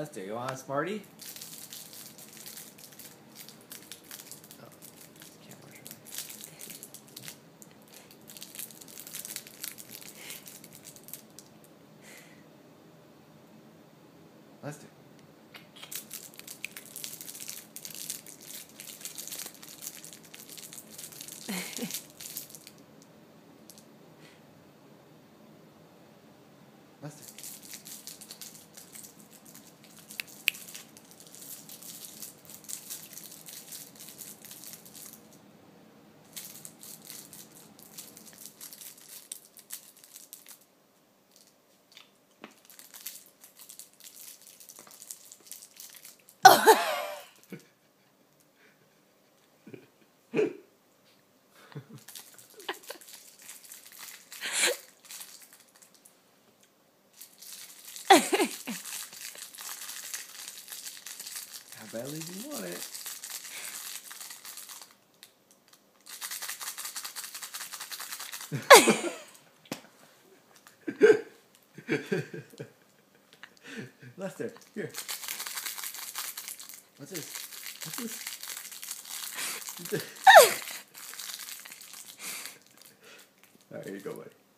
Lester, you want a Smartie? Oh, this camera's right. Lester. Lester. How badly do you want it? Lester, here. What's this? What's this? Alright, here you go, buddy.